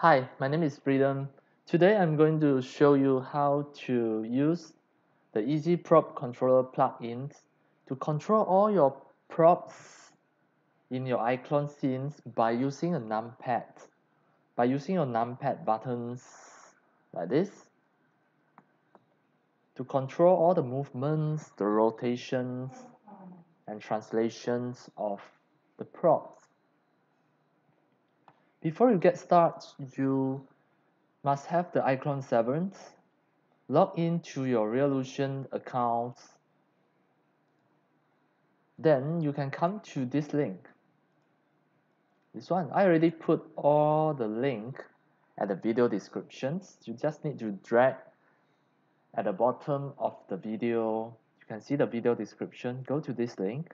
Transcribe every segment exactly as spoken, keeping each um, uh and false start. Hi, my name is Braden. Today I'm going to show you how to use the E Z Prop Controller plugins to control all your props in your iClone scenes by using a numpad. By using your numpad buttons like this to control all the movements, the rotations, and translations of the props. Before you get started, you must have the iClone seven, log into your Reallusion account. Then you can come to this link. This one, I already put all the link at the video descriptions. You just need to drag at the bottom of the video. You can see the video description. Go to this link.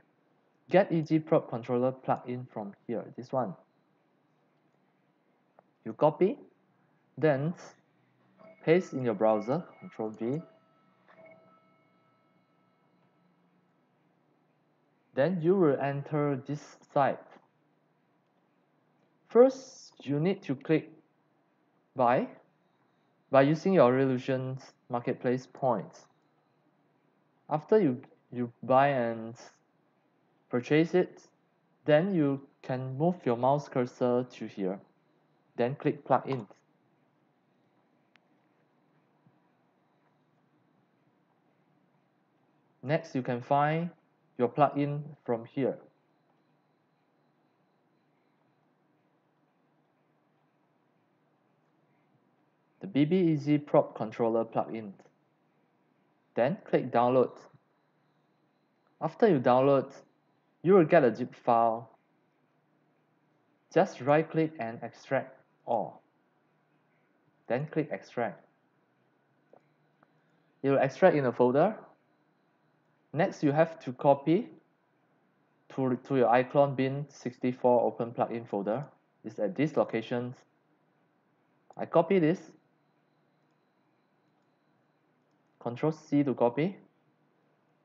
Get E Z Prop Controller plugin from here. This one. You copy, then paste in your browser, Control V. Then you will enter this site. First, you need to click buy by using your Reallusion marketplace points. After you, you buy and purchase it, then you can move your mouse cursor to here. Then click plugins. Next, you can find your plugin from here. The B B E Z Prop Controller plugin. Then click download. After you download, you will get a zip file. Just right click and extract all. Then click extract. It will extract in a folder. Next, you have to copy to, to your iClone bin sixty-four open plugin folder. It's at these locations. I copy this. Control C to copy.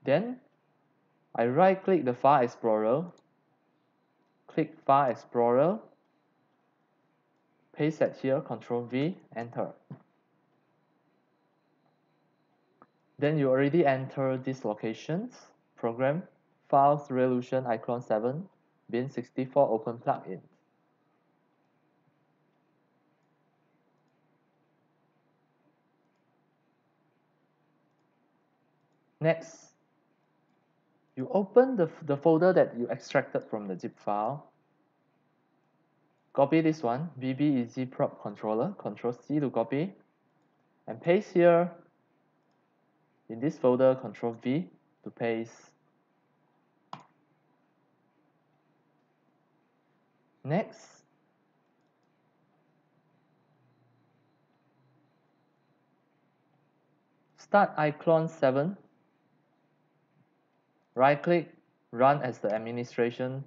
Then I right click the File Explorer. Click File Explorer. Paste that here, Control V, enter. Then you already enter these locations, program, files, Reallusion, iClone seven, bin sixty-four, open plugin. Next, you open the, the folder that you extracted from the zip file. Copy this one, B B E Z Prop Controller, Control C to copy, and paste here in this folder, Control V to paste. Next, start iClone seven, right click, run as the administration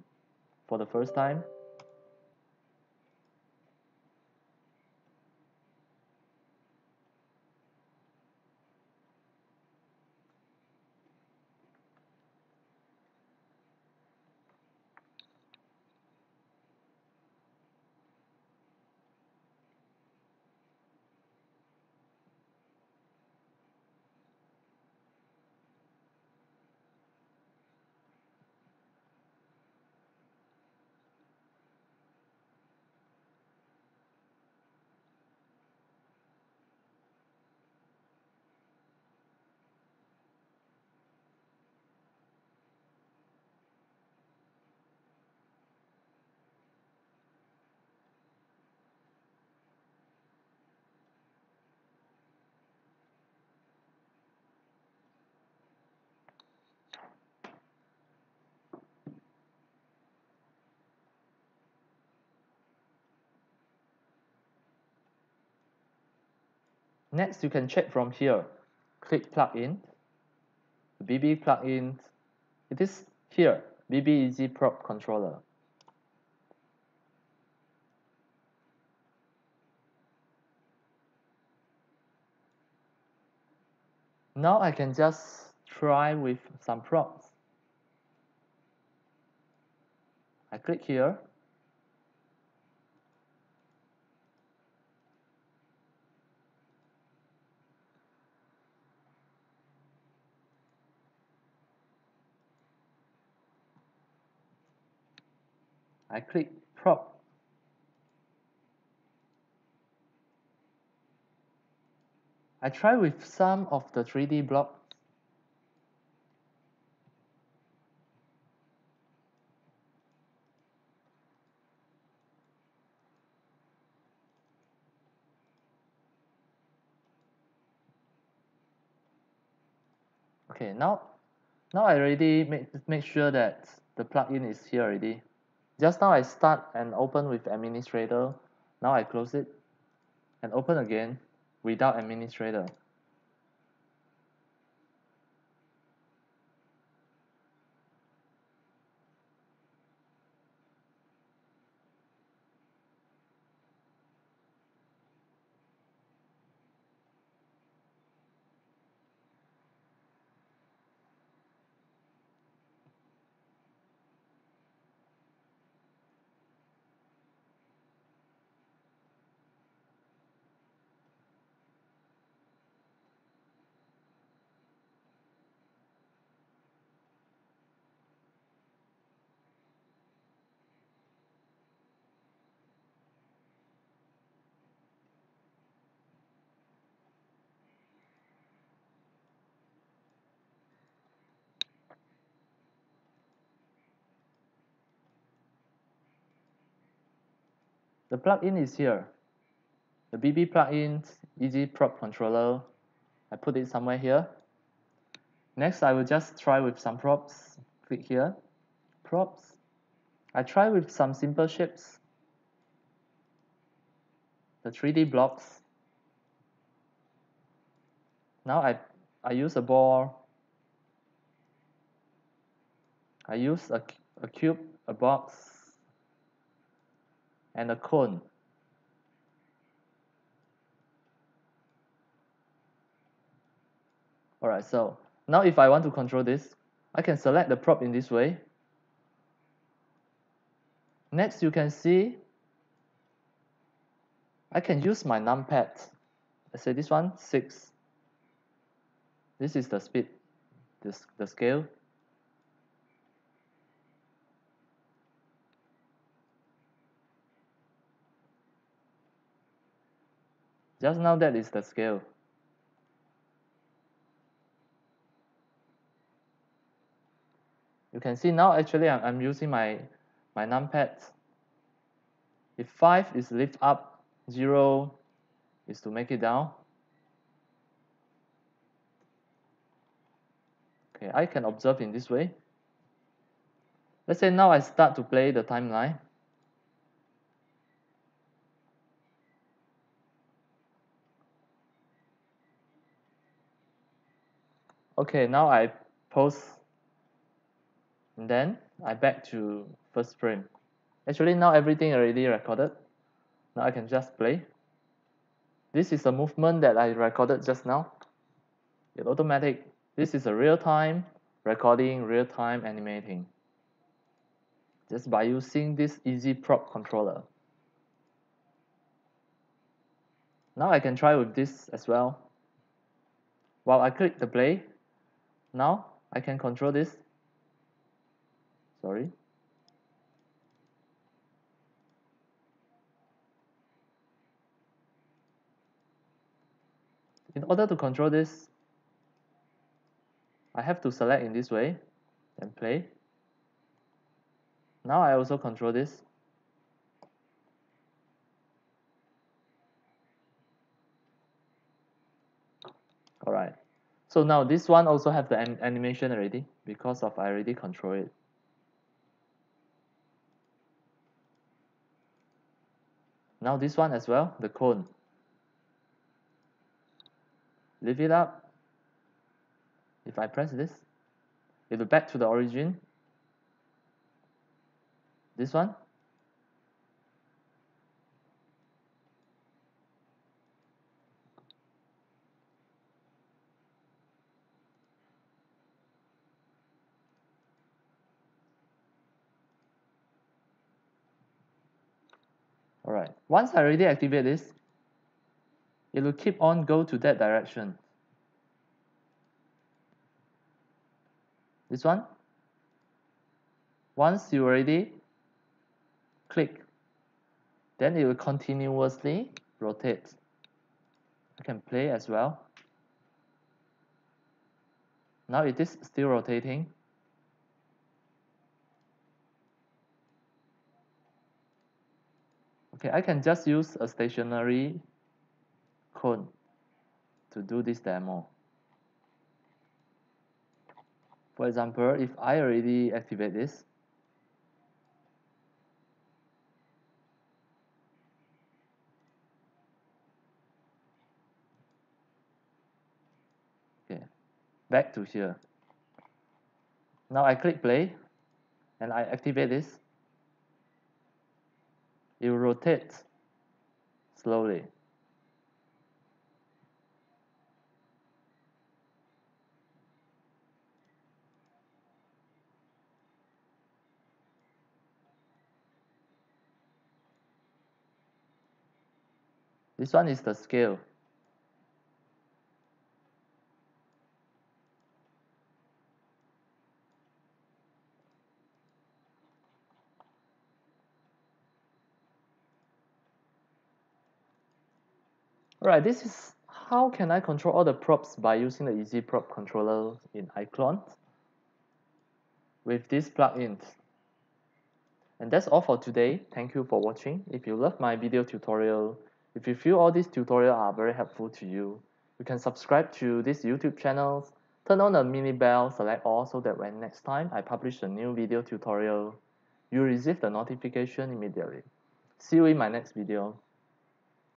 for the first time. Next, you can check from here. Click plugin, B B plugin. It is here, B B E Z Prop Controller. Now I can just try with some props. I click here. I click prop. I try with some of the three D blocks. Okay, now, now I already make, make sure that the plugin is here already. Just now I start and open with administrator. Now I close it and open again without administrator. The plugin is here. The B B plugin, E Z Prop Controller. I put it somewhere here. Next, I will just try with some props. Click here. Props. I try with some simple shapes. The three D blocks. Now I, I use a ball. I use a, a cube, a box, and a cone. Alright, so now if I want to control this, I can select the prop in this way. Next, you can see I can use my numpad. Let's say this one, six. This is the speed, this, the scale. Just now, that is the scale. You can see now, actually, I'm, I'm using my, my numpad. If five is lift up, zero is to make it down. Okay, I can observe in this way. Let's say now I start to play the timeline. Okay, now I pause and then I back to first frame. Actually, now everything already recorded. Now I can just play. This is a movement that I recorded just now. It's automatic. This is a real-time recording, real-time animating. Just by using this E Z Prop Controller. Now I can try with this as well. While I click the play, now I can control this. Sorry. In order to control this, I have to select in this way and play. Now I also control this. Alright. So now this one also have the an animation already because of I already control it. Now this one as well, the cone. Lift it up. If I press this, it will back to the origin. This one. Alright, once I already activate this, it will keep on go to that direction. This one. Once you already click, then it will continuously rotate. I can play as well. Now it is still rotating. Okay, I can just use a stationary cone to do this demo. For example, if I already activate this, okay, back to here. Now I click play and I activate this. It will rotate slowly. This one is the scale. Alright, this is how can I control all the props by using the E Z Prop Controller in iClone with these plugins. And that's all for today. Thank you for watching. If you love my video tutorial, if you feel all these tutorials are very helpful to you, you can subscribe to this YouTube channel, turn on the mini bell, select all so that when next time I publish a new video tutorial, you receive the notification immediately. See you in my next video.